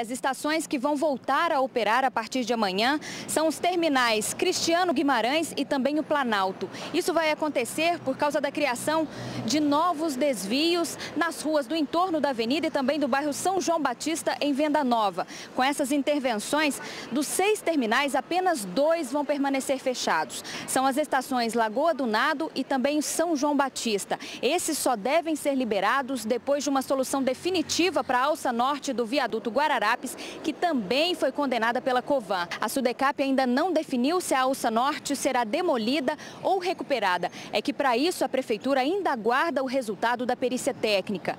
As estações que vão voltar a operar a partir de amanhã são os terminais Cristiano Guimarães e também o Planalto. Isso vai acontecer por causa da criação de novos desvios nas ruas do entorno da avenida e também do bairro São João Batista, em Venda Nova. Com essas intervenções, dos 6 terminais, apenas 2 vão permanecer fechados. São as estações Lagoa do Nado e também São João Batista. Esses só devem ser liberados depois de uma solução definitiva para a alça norte do viaduto Guararapes, que também foi condenada pela COVAN. A SUDECAP ainda não definiu se a alça norte será demolida ou recuperada. É que para isso a prefeitura ainda aguarda o resultado da perícia técnica.